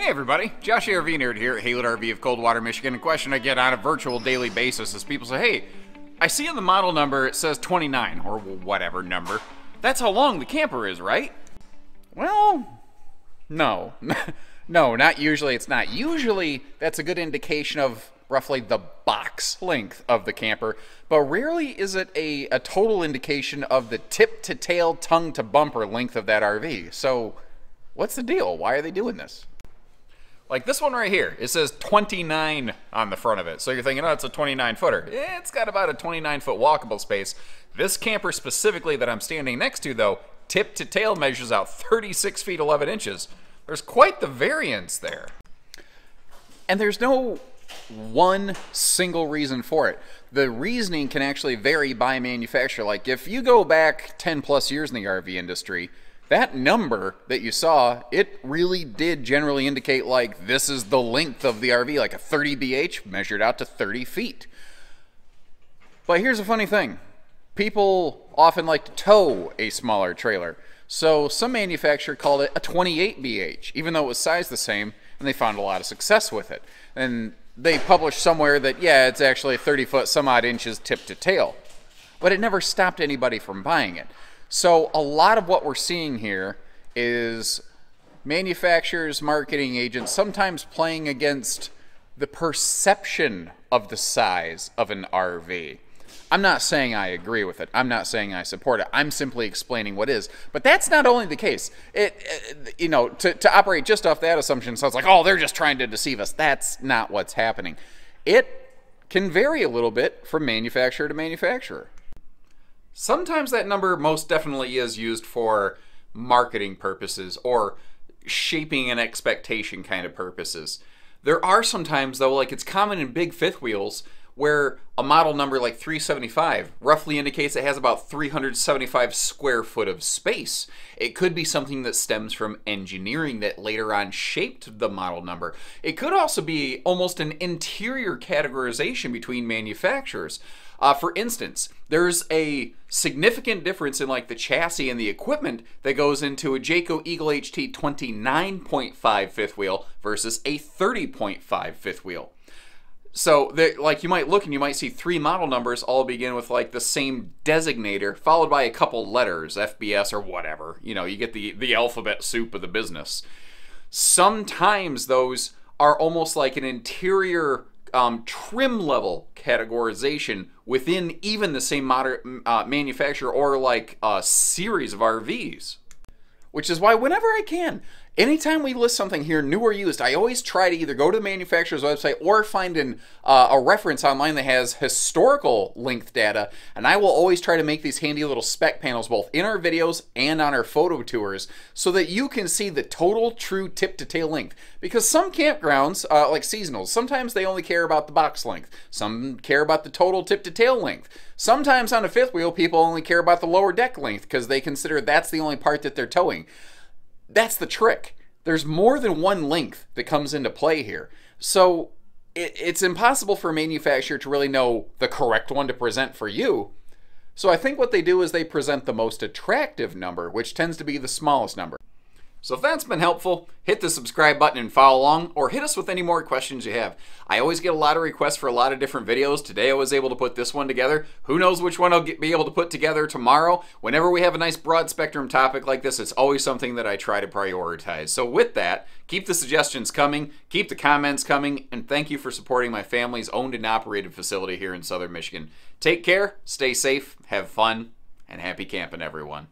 Hey everybody, Josh the RV Nerd here at Haylett RV of Coldwater, Michigan. A question I get on a virtual daily basis is people say, hey, I see in the model number it says 29 or whatever number. That's how long the camper is, right? Well, no. No, not usually. It's not. Usually that's a good indication of roughly the box length of the camper, but rarely is it a total indication of the tip to tail, tongue to bumper length of that RV. So what's the deal? Why are they doing this? Like this one right here, it says 29 on the front of it. So you're thinking, oh, it's a 29 footer. It's got about a 29 foot walkable space. This camper specifically that I'm standing next to though, tip to tail measures out 36 feet, 11 inches. There's quite the variance there. And there's no one single reason for it. The reasoning can actually vary by manufacturer. Like if you go back 10 plus years in the RV industry, that number that you saw, it really did generally indicate like this is the length of the RV, like a 30 BH measured out to 30 feet. But here's a funny thing. People often like to tow a smaller trailer. So some manufacturer called it a 28 BH, even though it was sized the same, and they found a lot of success with it. And they published somewhere that, yeah, it's actually 30 foot some odd inches tip to tail. But it never stopped anybody from buying it. So a lot of what we're seeing here is manufacturers, marketing agents, sometimes playing against the perception of the size of an RV. I'm not saying I agree with it. I'm not saying I support it. I'm simply explaining what is. But that's not only the case. You know, to operate just off that assumption sounds like, oh, they're just trying to deceive us. That's not what's happening. It can vary a little bit from manufacturer to manufacturer. Sometimes that number most definitely is used for marketing purposes or shaping an expectation kind of purposes. There are some times though, like it's common in big fifth wheels, where a model number like 375 roughly indicates it has about 375 square foot of space. It could be something that stems from engineering that later on shaped the model number. It could also be almost an interior categorization between manufacturers. For instance, there's a significant difference in like the chassis and the equipment that goes into a Jayco Eagle HT 29.5 fifth wheel versus a 30.5 fifth wheel. So like you might look and you might see three model numbers all begin with like the same designator followed by a couple letters, FBS or whatever. You know, you get the alphabet soup of the business. Sometimes those are almost like an interior trim level categorization within even the same manufacturer or like a series of RVs. Which is why whenever I can, anytime we list something here, new or used, I always try to either go to the manufacturer's website or find a reference online that has historical length data, and I will always try to make these handy little spec panels both in our videos and on our photo tours so that you can see the total true tip-to-tail length. Because some campgrounds, like seasonals, sometimes they only care about the box length. Some care about the total tip-to-tail length. Sometimes on a fifth wheel, people only care about the lower deck length because they consider that's the only part that they're towing. That's the trick. There's more than one length that comes into play here. So it's impossible for a manufacturer to really know the correct one to present for you. So I think what they do is they present the most attractive number, which tends to be the smallest number. So if that's been helpful, hit the subscribe button and follow along, or hit us with any more questions you have. I always get a lot of requests for a lot of different videos. Today I was able to put this one together. Who knows which one I'll be able to put together tomorrow. Whenever we have a nice broad spectrum topic like this, it's always something that I try to prioritize. So with that, keep the suggestions coming, keep the comments coming, and thank you for supporting my family's owned and operated facility here in Southern Michigan. Take care, stay safe, have fun, and happy camping everyone.